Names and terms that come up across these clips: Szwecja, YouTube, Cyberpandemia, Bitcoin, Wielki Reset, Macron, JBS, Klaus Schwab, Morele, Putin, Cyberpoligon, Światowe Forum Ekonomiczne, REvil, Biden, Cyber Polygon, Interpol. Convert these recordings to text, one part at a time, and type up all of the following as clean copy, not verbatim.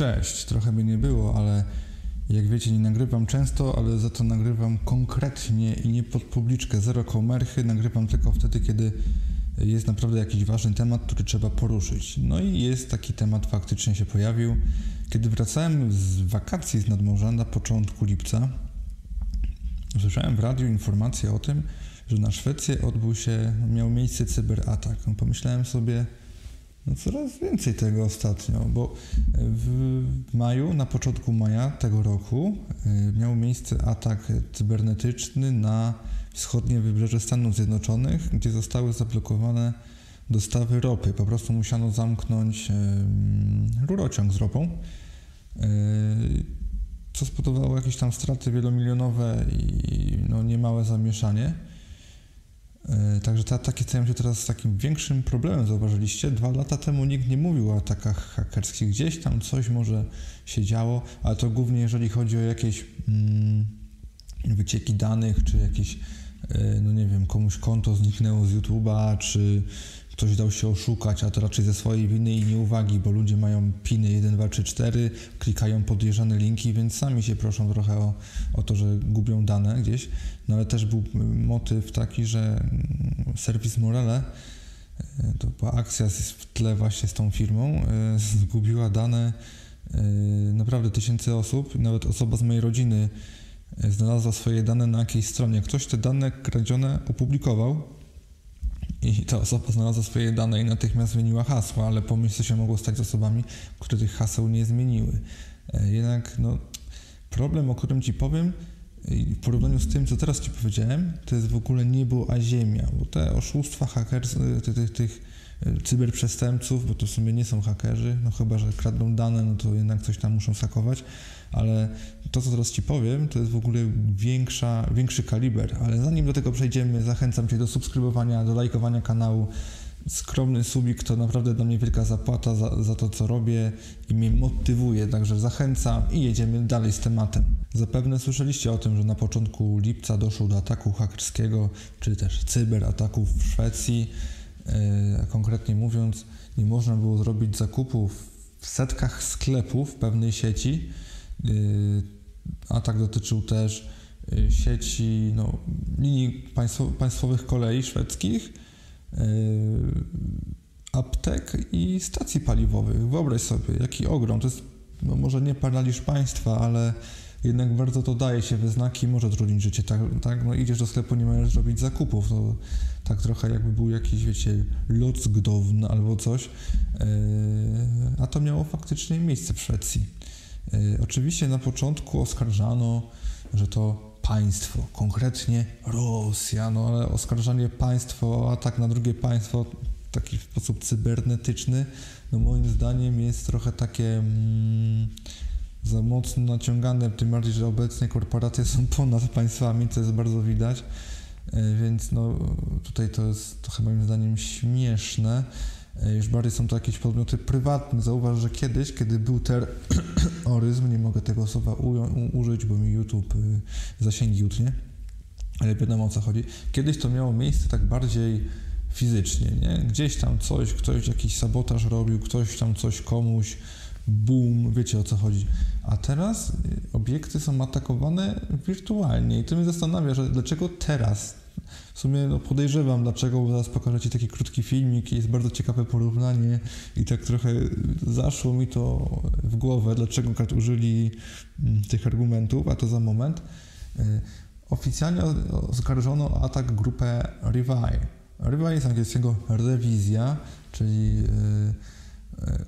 Cześć, trochę mnie nie było, ale jak wiecie, nie nagrywam często, ale za to nagrywam konkretnie i nie pod publiczkę, zero komerchy, nagrywam tylko wtedy, kiedy jest naprawdę jakiś ważny temat, który trzeba poruszyć. No i jest taki temat, faktycznie się pojawił. Kiedy wracałem z wakacji z nadmorza na początku lipca, słyszałem w radiu informację o tym, że na Szwecję miał miejsce cyberatak. Pomyślałem sobie, no coraz więcej tego ostatnio, bo w maju, na początku maja tego roku miał miejsce atak cybernetyczny na wschodnie wybrzeże Stanów Zjednoczonych, gdzie zostały zablokowane dostawy ropy. Po prostu musiano zamknąć rurociąg z ropą, co spowodowało jakieś tam straty wielomilionowe i no, niemałe zamieszanie. Także te ataki stają się teraz takim większym problemem, zauważyliście. 2 lata temu nikt nie mówił o atakach hakerskich. Gdzieś tam coś może się działo, ale to głównie jeżeli chodzi o jakieś wycieki danych, czy jakieś, no nie wiem, komuś konto zniknęło z YouTube'a, czy ktoś dał się oszukać, a to raczej ze swojej winy i nieuwagi, bo ludzie mają piny 1, 2, 3, 4, klikają podejrzane linki, więc sami się proszą trochę o to, że gubią dane gdzieś. No ale też był motyw taki, że serwis Morele, to była akcja w tle właśnie z tą firmą, zgubiła dane naprawdę tysięcy osób, nawet osoba z mojej rodziny znalazła swoje dane na jakiejś stronie. Ktoś te dane kradzione opublikował i ta osoba znalazła swoje dane i natychmiast zmieniła hasła, ale pomyśl, co się mogło stać z osobami, które tych haseł nie zmieniły. Jednak no, problem, o którym Ci powiem, w porównaniu z tym, co teraz Ci powiedziałem, to jest w ogóle niebo a ziemia, bo te oszustwa hakerskie, tych cyberprzestępców, bo to w sumie nie są hakerzy, no chyba że kradną dane, no to jednak coś tam muszą hakować, ale to, co teraz Ci powiem, to jest w ogóle większy kaliber, ale zanim do tego przejdziemy, zachęcam Cię do subskrybowania, do lajkowania kanału. Skromny subik to naprawdę dla mnie wielka zapłata za to, co robię i mnie motywuje, także zachęcam i jedziemy dalej z tematem. Zapewne słyszeliście o tym, że na początku lipca doszło do ataku hakerskiego, czy też cyberataków w Szwecji. Konkretnie mówiąc, nie można było zrobić zakupów w setkach sklepów pewnej sieci. Atak dotyczył też sieci, no, linii państwowych kolei szwedzkich, aptek i stacji paliwowych. Wyobraź sobie, jaki ogrom. To jest no, może nie paraliż państwa, ale jednak bardzo to daje się we znaki i może trudnić życie. Tak? No, idziesz do sklepu, nie możesz zrobić zakupów. To tak trochę jakby był jakiś, wiecie, lockdown albo coś. A to miało faktycznie miejsce w Szwecji. Oczywiście na początku oskarżano, że to państwo, konkretnie Rosja, no ale oskarżanie państwa o atak na drugie państwo w taki sposób cybernetyczny, no moim zdaniem jest trochę takie za mocno naciągane, tym bardziej, że obecnie korporacje są ponad państwami, co jest bardzo widać, więc no tutaj to jest trochę moim zdaniem śmieszne. Już bardziej są to jakieś podmioty prywatne. Zauważ, że kiedyś, kiedy był terroryzm, nie mogę tego słowa użyć, bo mi YouTube zasięgi utnie, ale wiadomo o co chodzi. Kiedyś to miało miejsce tak bardziej fizycznie, nie? Gdzieś tam coś, ktoś jakiś sabotaż robił, ktoś tam coś komuś, boom, wiecie o co chodzi. A teraz obiekty są atakowane wirtualnie i to mnie zastanawia, że dlaczego teraz? W sumie no, podejrzewam dlaczego, bo zaraz pokażę Ci taki krótki filmik, jest bardzo ciekawe porównanie i tak trochę zaszło mi to w głowę, dlaczego akurat użyli tych argumentów, a to za moment. Oficjalnie oskarżono o atak grupę REvil. REvil z angielskiego rewizja, czyli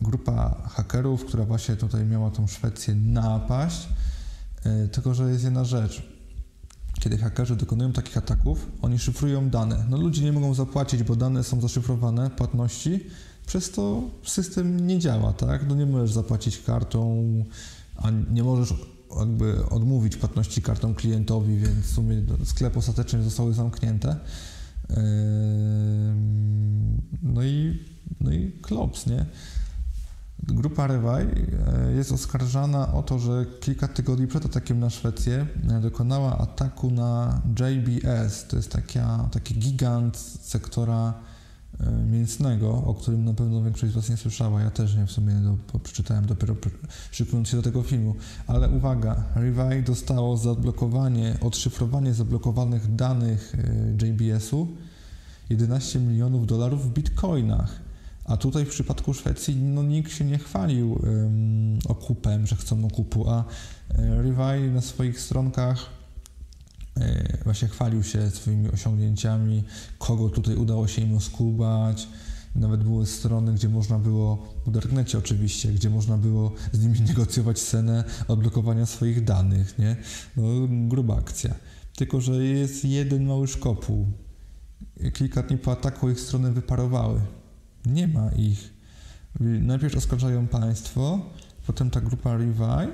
grupa hakerów, która właśnie tutaj miała tą Szwecję napaść, tylko że jest jedna rzecz. Kiedy hakerzy dokonują takich ataków, oni szyfrują dane. No ludzie nie mogą zapłacić, bo dane są zaszyfrowane, płatności, przez to system nie działa, tak? No nie możesz zapłacić kartą, a nie możesz jakby odmówić płatności kartą klientowi, więc w sumie sklepy ostatecznie zostały zamknięte. No i klops, nie? Grupa REvil jest oskarżana o to, że kilka tygodni przed atakiem na Szwecję dokonała ataku na JBS. To jest taki gigant sektora mięsnego, o którym na pewno większość z Was nie słyszała, ja też nie, w sumie przeczytałem dopiero szykując się do tego filmu, ale uwaga, REvil dostało zablokowanie, odszyfrowanie zablokowanych danych JBS-u $11 milionów w bitcoinach, a tutaj w przypadku Szwecji no, nikt się nie chwalił okupem, że chcą okupu, a REvil na swoich stronkach właśnie chwalił się swoimi osiągnięciami, kogo tutaj udało się im oskubać. Nawet były strony, gdzie można było, w darknecie oczywiście, gdzie można było z nimi negocjować cenę odblokowania swoich danych, nie? No, gruba akcja. Tylko że jest jeden mały szkopuł. Kilka dni po ataku ich strony wyparowały. Nie ma ich. Najpierw oskarżają państwo, potem ta grupa REvil.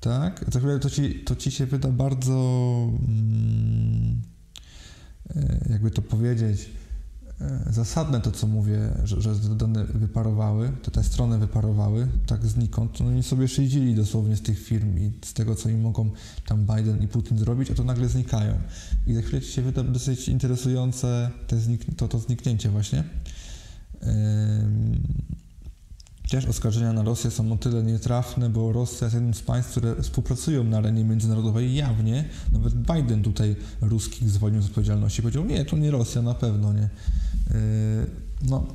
Tak, za chwilę to ci się wyda bardzo, jakby to powiedzieć, zasadne to, co mówię, że dane wyparowały, te strony wyparowały, tak znikąd. No oni sobie szydzili dosłownie z tych firm i z tego, co im mogą tam Biden i Putin zrobić, a to nagle znikają. I za chwilę ci się wyda dosyć interesujące to zniknięcie właśnie. Też oskarżenia na Rosję są o tyle nietrafne, bo Rosja jest jednym z państw, które współpracują na arenie międzynarodowej jawnie. Nawet Biden tutaj ruskich zwolnił z odpowiedzialności. Powiedział, nie, to nie Rosja, na pewno nie. No,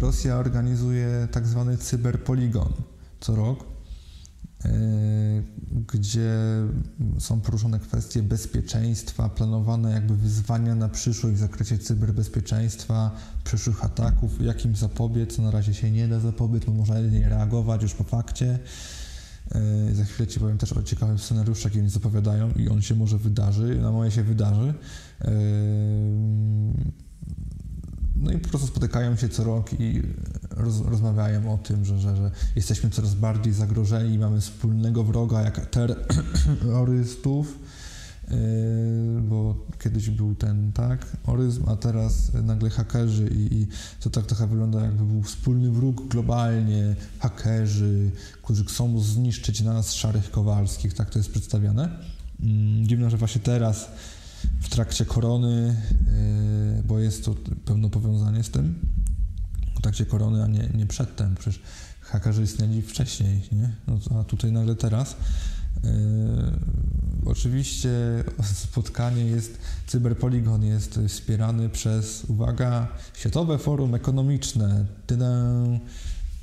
Rosja organizuje tak zwany Cyber Polygon co rok, gdzie są poruszone kwestie bezpieczeństwa, planowane jakby wyzwania na przyszłość w zakresie cyberbezpieczeństwa, przyszłych ataków, jak im zapobiec, co na razie się nie da zapobiec, bo można jedynie reagować już po fakcie. Za chwilę Ci powiem też o ciekawym scenariuszu, jaki mi zapowiadają i on się może wydarzy, na moje się wydarzy. No i po prostu spotykają się co rok i rozmawiają o tym, że jesteśmy coraz bardziej zagrożeni, mamy wspólnego wroga jak terrorystów, bo kiedyś był ten, tak, terroryzm, a teraz nagle hakerzy i to tak trochę wygląda, jakby był wspólny wróg globalnie, hakerzy, którzy chcą zniszczyć nas, szarych Kowalskich, tak to jest przedstawiane. Dziwne, że właśnie teraz w trakcie korony, bo jest to pewne powiązanie z tym, w trakcie korony, a nie przedtem, przecież hakerzy istnieli wcześniej, nie? No, a tutaj nagle teraz. Oczywiście spotkanie jest, Cyberpoligon jest wspierany przez, uwaga, Światowe Forum Ekonomiczne.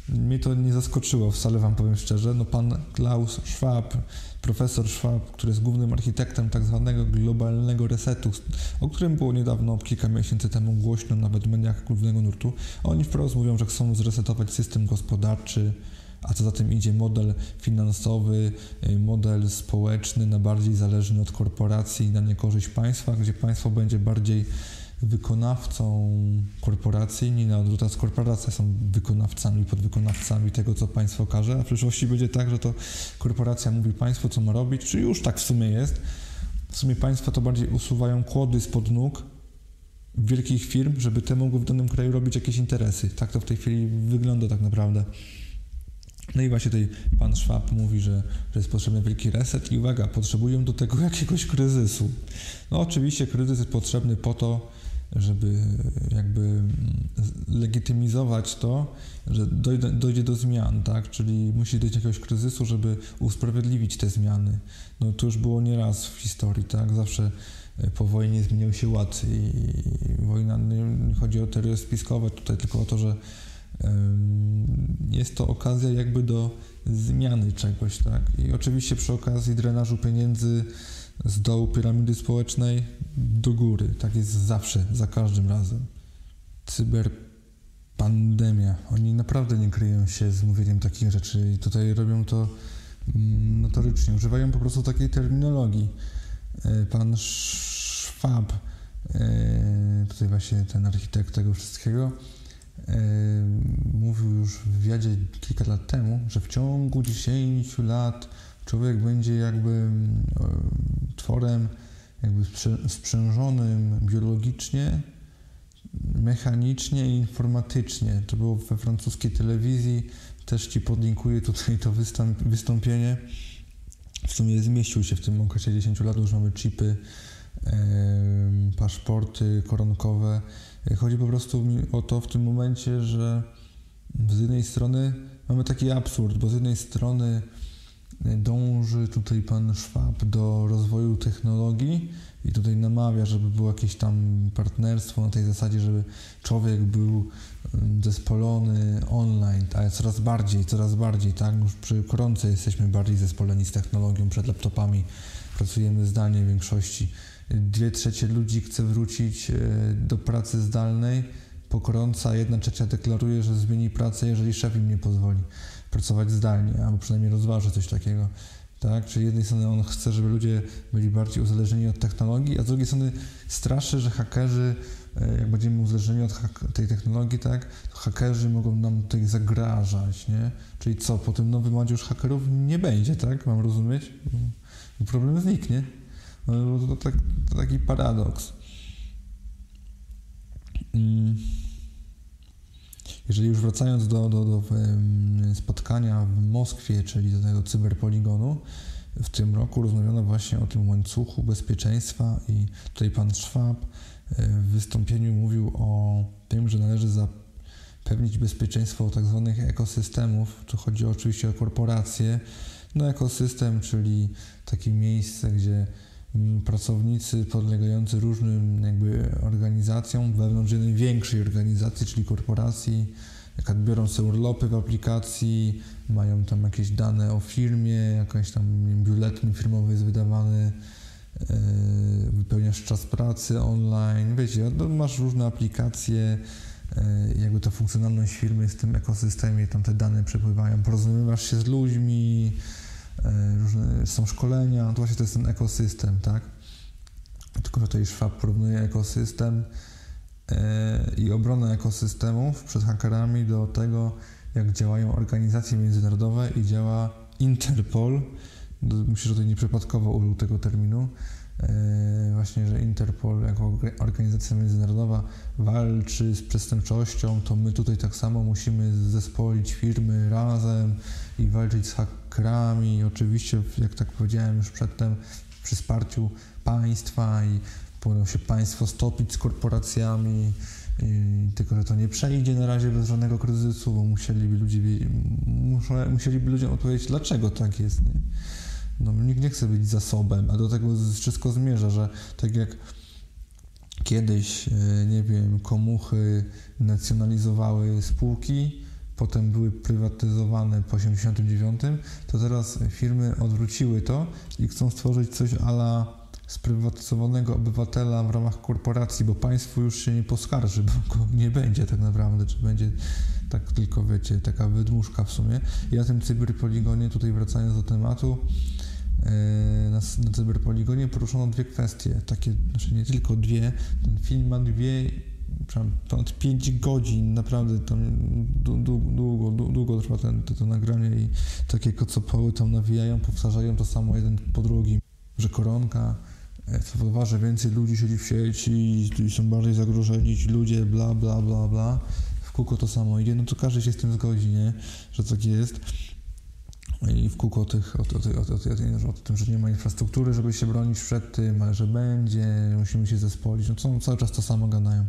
Mnie to nie zaskoczyło wcale, Wam powiem szczerze. No, pan Klaus Schwab, profesor Schwab, który jest głównym architektem tak zwanego globalnego resetu, o którym było niedawno, kilka miesięcy temu głośno nawet w mediach głównego nurtu, oni wprost mówią, że chcą zresetować system gospodarczy, a co za tym idzie model finansowy, model społeczny, na bardziej zależny od korporacji, na niekorzyść państwa, gdzie państwo będzie bardziej wykonawcą korporacji, nie na odwrót, a korporacje są wykonawcami, podwykonawcami tego, co państwo każe, a w przyszłości będzie tak, że to korporacja mówi państwu, co ma robić, czy już tak w sumie jest. W sumie państwo to bardziej usuwają kłody spod nóg wielkich firm, żeby te mogły w danym kraju robić jakieś interesy. Tak to w tej chwili wygląda tak naprawdę. No i właśnie tutaj pan Schwab mówi, że jest potrzebny wielki reset i uwaga, potrzebują do tego jakiegoś kryzysu. No oczywiście kryzys jest potrzebny po to, żeby jakby legitymizować to, że dojdzie do zmian, tak? Czyli musi dojść do jakiegoś kryzysu, żeby usprawiedliwić te zmiany. No to już było nieraz w historii, tak? Zawsze po wojnie zmieniał się ład i wojna, nie chodzi o teorie spiskowe tutaj, tylko o to, że jest to okazja jakby do zmiany czegoś, tak? I oczywiście przy okazji drenażu pieniędzy z dołu piramidy społecznej do góry. Tak jest zawsze, za każdym razem. Cyberpandemia. Oni naprawdę nie kryją się z mówieniem takich rzeczy i tutaj robią to notorycznie. Używają po prostu takiej terminologii. Pan Schwab, tutaj właśnie ten architekt tego wszystkiego, mówił już w wywiadzie kilka lat temu, że w ciągu 10 lat człowiek będzie jakby tworem jakby sprzężonym biologicznie, mechanicznie i informatycznie. To było we francuskiej telewizji, też Ci podlinkuję tutaj to wystąpienie. W sumie zmieścił się w tym okresie 10 lat, już mamy chipy, paszporty koronkowe, Chodzi po prostu o to w tym momencie, że z jednej strony mamy taki absurd, bo z jednej strony dąży tutaj pan Schwab do rozwoju technologii i tutaj namawia, żeby było jakieś tam partnerstwo na tej zasadzie, żeby człowiek był zespolony online, ale coraz bardziej, tak? Już przy koronce jesteśmy bardziej zespoleni z technologią, przed laptopami pracujemy zdalnie w większości. 2/3 ludzi chce wrócić do pracy zdalnej po koronce, a 1/3 deklaruje, że zmieni pracę, jeżeli szef im nie pozwoli pracować zdalnie, albo przynajmniej rozważy coś takiego. Tak? Czyli z jednej strony on chce, żeby ludzie byli bardziej uzależnieni od technologii, a z drugiej strony straszy, że hakerzy, jak będziemy uzależnieni od tej technologii, tak, to hakerzy mogą nam tutaj zagrażać, nie? Czyli co, po tym nowym ładzie już hakerów nie będzie, tak? Mam rozumieć? Problem zniknie. No, to taki paradoks. Jeżeli już wracając do spotkania w Moskwie, czyli do tego Cyber Poligonu, w tym roku rozmawiano właśnie o tym łańcuchu bezpieczeństwa i tutaj pan Schwab w wystąpieniu mówił o tym, że należy zapewnić bezpieczeństwo tzw. ekosystemów. Tu chodzi oczywiście o korporacje. No ekosystem, czyli takie miejsce, gdzie pracownicy podlegający różnym jakby organizacjom wewnątrz jednej większej organizacji, czyli korporacji, jak biorą sobie urlopy w aplikacji, mają tam jakieś dane o firmie, jakiś tam biuletyn firmowy jest wydawany, wypełniasz czas pracy online, wiecie, masz różne aplikacje, jakby ta funkcjonalność firmy jest w tym ekosystemie, tam te dane przepływają, porozumiewasz się z ludźmi, różne są szkolenia, no to właśnie to jest ten ekosystem, tak? Tylko że tutaj Schwab porównuje ekosystem i obronę ekosystemów przed hakerami do tego, jak działają organizacje międzynarodowe i działa Interpol. Myślę, że tutaj nieprzypadkowo użył tego terminu. Właśnie, że Interpol jako organizacja międzynarodowa walczy z przestępczością, to my tutaj tak samo musimy zespolić firmy razem i walczyć z hakerami. Oczywiście, jak tak powiedziałem już przedtem, przy wsparciu państwa i powinno się państwo stopić z korporacjami, tylko że to nie przejdzie na razie bez żadnego kryzysu, bo musieliby ludziom odpowiedzieć, dlaczego tak jest. Nie? No, nikt nie chce być zasobem, a do tego wszystko zmierza, że tak jak kiedyś, nie wiem, komuchy nacjonalizowały spółki, potem były prywatyzowane po 1989, to teraz firmy odwróciły to i chcą stworzyć coś a la sprywatyzowanego obywatela w ramach korporacji, bo państwu już się nie poskarży, bo go nie będzie tak naprawdę, czy będzie tak tylko, wiecie, taka wydmuszka w sumie. I na tym cyberpoligonie, tutaj wracając do tematu, na cyberpoligonie poruszono dwie kwestie, takie, znaczy nie tylko dwie, ten film ma ponad 5 godzin, naprawdę tam długo trwa to nagranie i takie kocopoły tam nawijają, powtarzają to samo jeden po drugim, że koronka spowodowała, że więcej ludzi siedzi w sieci i są bardziej zagrożeni ci ludzie, bla, bla, bla, bla. W kółko to samo idzie, no to każdy się z tym zgodzi, nie? Że tak jest. I w kółko o tym, że nie ma infrastruktury, żeby się bronić przed tym, ale że będzie, musimy się zespolić, no to cały czas to samo gadają.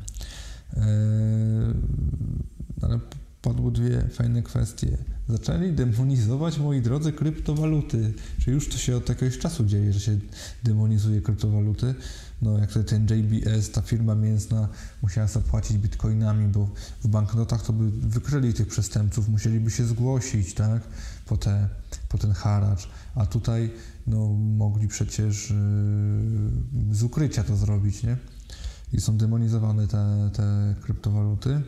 Ale padły dwie fajne kwestie. Zaczęli demonizować, moi drodzy, kryptowaluty. Czyli już to się od jakiegoś czasu dzieje, że się demonizuje kryptowaluty. No jak ten JBS, ta firma mięsna musiała zapłacić bitcoinami, bo w banknotach to by wykryli tych przestępców, musieliby się zgłosić, tak, po ten haracz. A tutaj no, mogli przecież z ukrycia to zrobić, nie? I są demonizowane te kryptowaluty.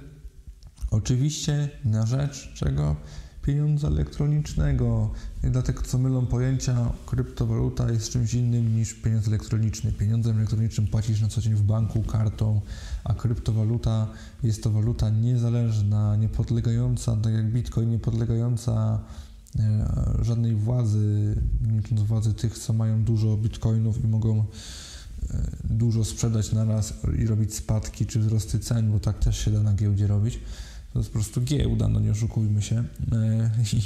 Oczywiście na rzecz czego? Pieniądza elektronicznego. Dla tych, co mylą pojęcia, kryptowaluta jest czymś innym niż pieniądz elektroniczny. Pieniądzem elektronicznym płacisz na co dzień w banku, kartą, a kryptowaluta jest to waluta niezależna, niepodlegająca, tak jak bitcoin, niepodlegająca żadnej władzy, niczym władzy tych, co mają dużo bitcoinów i mogą dużo sprzedać naraz i robić spadki czy wzrosty cen, bo tak też się da na giełdzie robić. To jest po prostu giełda, no nie oszukujmy się.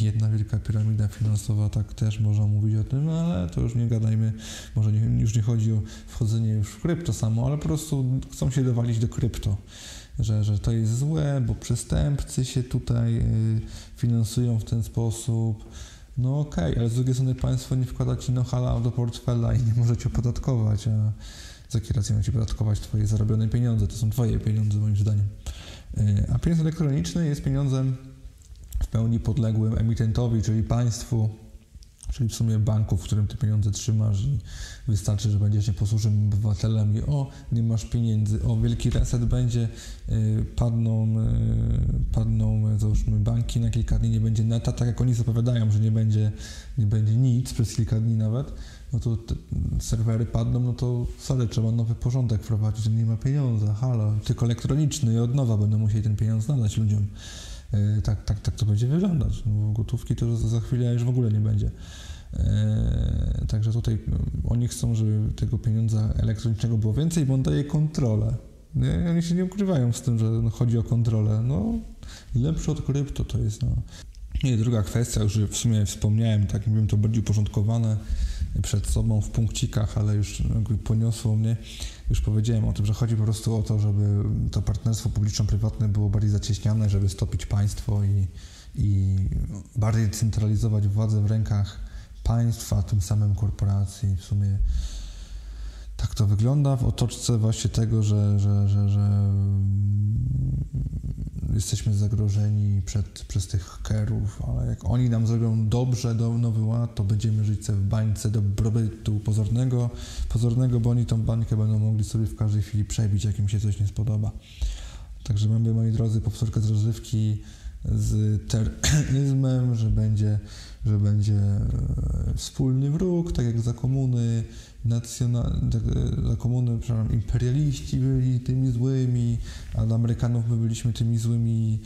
Jedna wielka piramida finansowa, tak też można mówić o tym, ale to już nie gadajmy, może już nie chodzi o wchodzenie już w krypto samo, ale po prostu chcą się dowalić do krypto. że to jest złe, bo przestępcy się tutaj finansują w ten sposób. No okej, ale z drugiej strony państwo nie wkładacie know-how do portfela i nie możecie opodatkować, a z jakiej racji macie podatkować twoje zarobione pieniądze? To są twoje pieniądze moim zdaniem. A pieniądz elektroniczny jest pieniądzem w pełni podległym emitentowi, czyli państwu, czyli w sumie banku, w którym te pieniądze trzymasz i wystarczy, że będziesz nieposłusznym obywatelem i o, nie masz pieniędzy, o, wielki reset będzie, padną załóżmy banki na kilka dni, nie będzie neta, tak jak oni zapowiadają, że nie będzie nic przez kilka dni nawet, no to te serwery padną, no to sorry, trzeba nowy porządek wprowadzić, nie ma pieniądza, halo, tylko elektroniczny i od nowa będą musieli ten pieniądz nadać ludziom. Tak to będzie wyglądać. No, gotówki to za chwilę już w ogóle nie będzie. Także tutaj oni chcą, żeby tego pieniądza elektronicznego było więcej, bo on daje kontrolę. Nie? Oni się nie ukrywają z tym, że no, chodzi o kontrolę. No, lepsze od krypto to jest. No. I druga kwestia, już w sumie wspomniałem, tak miałem to bardziej uporządkowane przed sobą w punkcikach, ale już poniosło mnie. Już powiedziałem o tym, że chodzi po prostu o to, żeby to partnerstwo publiczno-prywatne było bardziej zacieśniane, żeby stopić państwo i bardziej centralizować władzę w rękach państwa, tym samym korporacji. W sumie tak to wygląda w otoczce właśnie tego, że jesteśmy zagrożeni przez tych kerów, ale jak oni nam zrobią dobrze do Nowy Ład, to będziemy żyć sobie w bańce dobrobytu pozornego, bo oni tą bańkę będą mogli sobie w każdej chwili przebić, jak im się coś nie spodoba. Także mamy, moi drodzy, powtórkę z rozrywki z terroryzmem, że będzie wspólny wróg, tak jak za komuny, przepraszam, imperialiści byli tymi złymi, a dla Amerykanów my byliśmy tymi złymi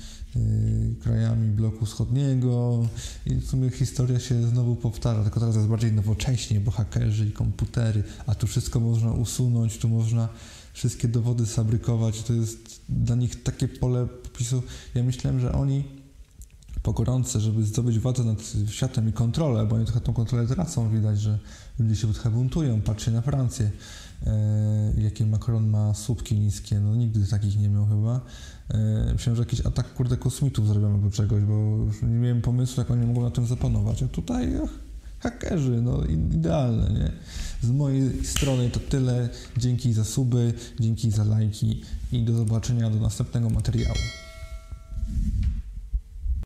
krajami bloku wschodniego i w sumie historia się znowu powtarza, tylko teraz jest bardziej nowocześnie, bo hakerzy i komputery, a tu wszystko można usunąć, tu można wszystkie dowody fabrykować, to jest dla nich takie pole popisu. Ja myślałem, że oni po gorące, żeby zdobyć władzę nad światem i kontrolę, bo oni trochę tą kontrolę tracą, widać, że ludzie się trochę buntują, patrzcie na Francję, jakie Macron ma słupki niskie, no nigdy takich nie miał chyba. Myślałem, że jakiś atak, kurde, kosmitów zrobią albo czegoś, bo już nie miałem pomysłu, jak oni mogą na tym zapanować, a tutaj hakerzy, no idealne, nie? Z mojej strony to tyle, dzięki za suby, dzięki za lajki i do zobaczenia do następnego materiału.